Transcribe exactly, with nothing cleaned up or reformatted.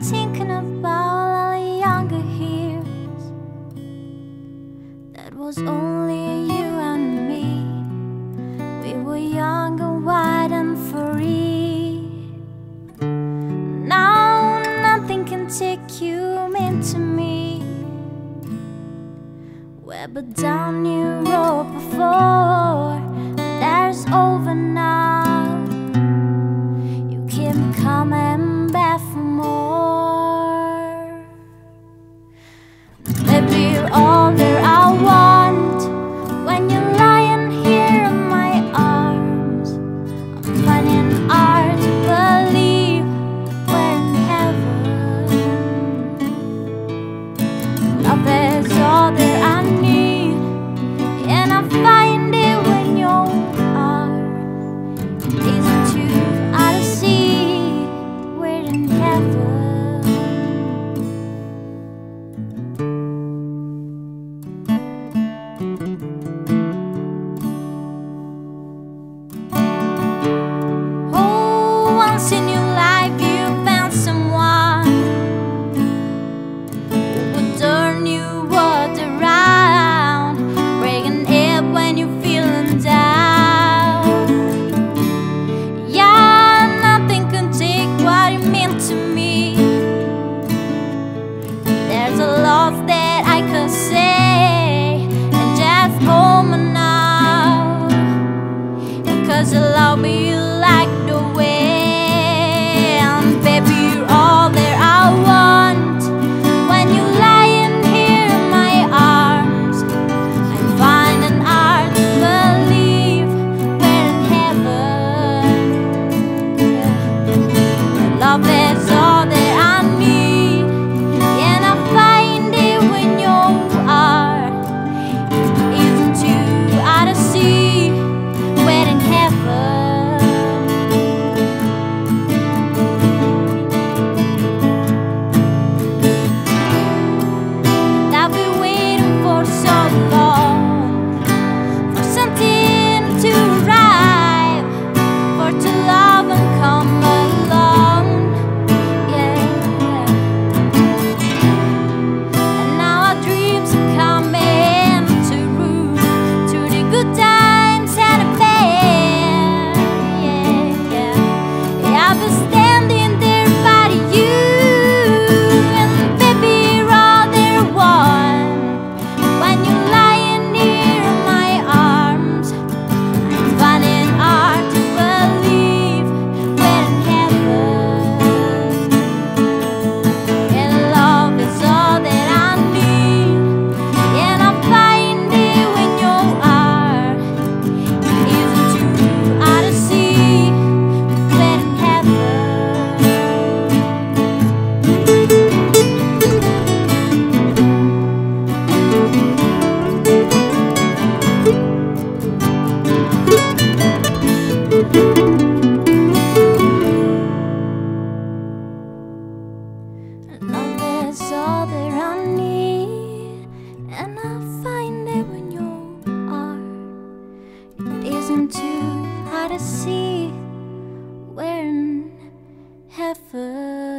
thinking about all our younger years. That was only you and me. We were young and wide and free. Now nothing can take you into me. We're but down your road before, but there's over now. You keep coming back for more. Maybe you're all there I want. When you're lying here in my arms, I'm finding hard to believe we're in heaven. Love is all there I need. In your life you found someone who would turn your world around, breaking it when you're feeling down. Yeah, nothing can take what you mean to me. There's a love that I could say and just hold me now, because I love you like the way. To see we're in heaven.